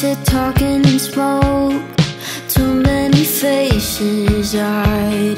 sit talking and smoke. Too many faces I